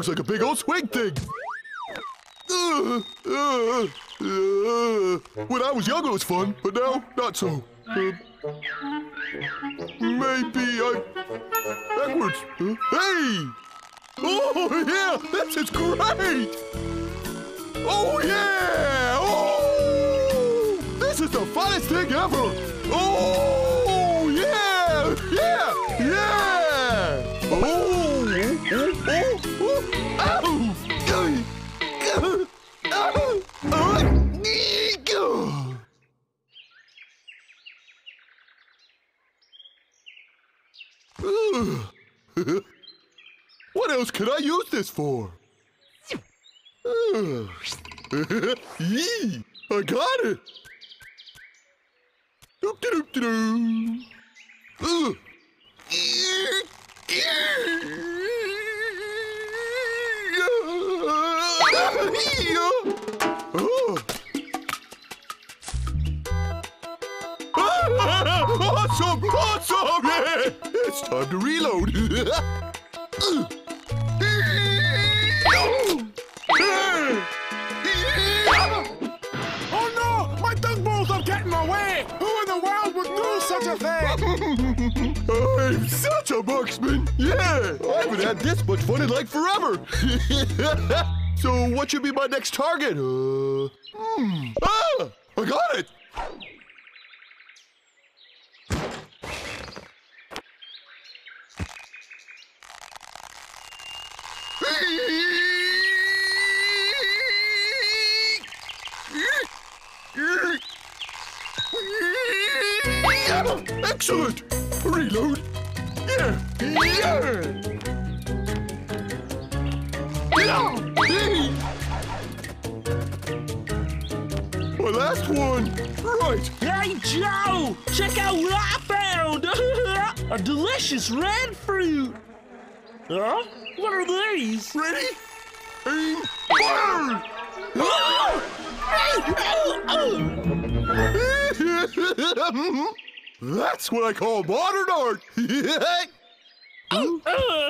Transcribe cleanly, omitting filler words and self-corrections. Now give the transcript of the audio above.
looks like a big old swig thing. When I was younger, it was fun, but now, not so. Maybe I... backwards. Hey! Oh, yeah! This is great! Oh, yeah! Oh! This is the funnest thing ever! Oh, yeah! Yeah! Yeah! Oh! Oh! Oh! Ow! What else could I use this for? Yee! I got it! Doop-de-doop-de-doo! Awesome! Awesome! Yeah. It's time to reload! Oh no! My dung balls are getting away! Who in the world would do such a thing? I'm such a marksman! Yeah! I haven't had this much fun in like forever! So what should be my next target? Ah! I got it! Excellent! Reload! Yeah! Yeah! My last one! Right! Hey, Joe! Check out what I found! A delicious red fruit! Huh? What are these? Ready? Aim! Fire! That's what I call modern art!